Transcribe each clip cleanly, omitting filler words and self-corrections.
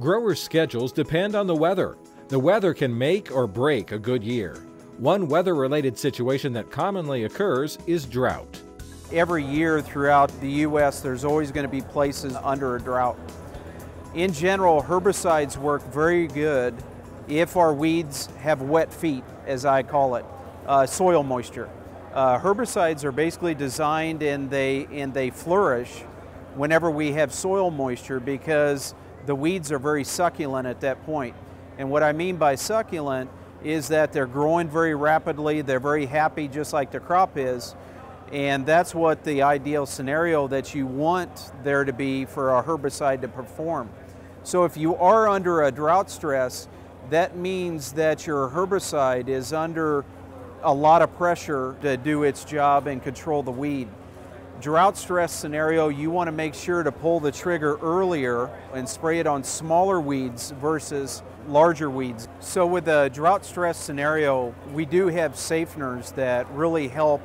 Growers' schedules depend on the weather. The weather can make or break a good year. One weather-related situation that commonly occurs is drought. Every year throughout the U.S., there's always going to be places under a drought. In general, herbicides work very good if our weeds have wet feet, as I call it, soil moisture. Herbicides are basically designed and they flourish whenever we have soil moisture because the weeds are very succulent at that point. And what I mean by succulent is that they're growing very rapidly, they're very happy just like the crop is, and that's what the ideal scenario that you want there to be for a herbicide to perform. So if you are under a drought stress, that means that your herbicide is under a lot of pressure to do its job and control the weed. Drought stress scenario, you want to make sure to pull the trigger earlier and spray it on smaller weeds versus larger weeds. So with a drought stress scenario, we do have safeners that really help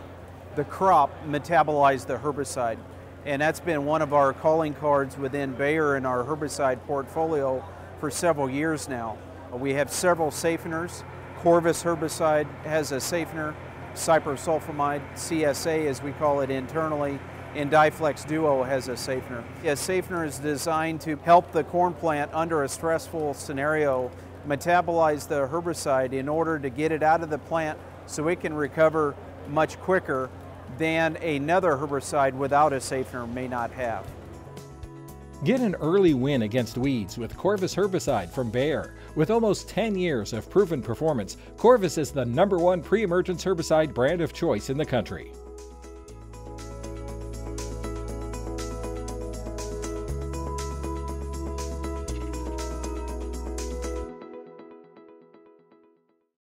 the crop metabolize the herbicide. And that's been one of our calling cards within Bayer in our herbicide portfolio for several years now. We have several safeners. Corvus herbicide has a safener. Cyprosulfamide, CSA as we call it internally, and Diflex Duo has a safener. A safener is designed to help the corn plant under a stressful scenario metabolize the herbicide in order to get it out of the plant so it can recover much quicker than another herbicide without a safener may not have. Get an early win against weeds with Corvus herbicide from Bayer. With almost 10 years of proven performance, Corvus is the #1 pre-emergence herbicide brand of choice in the country.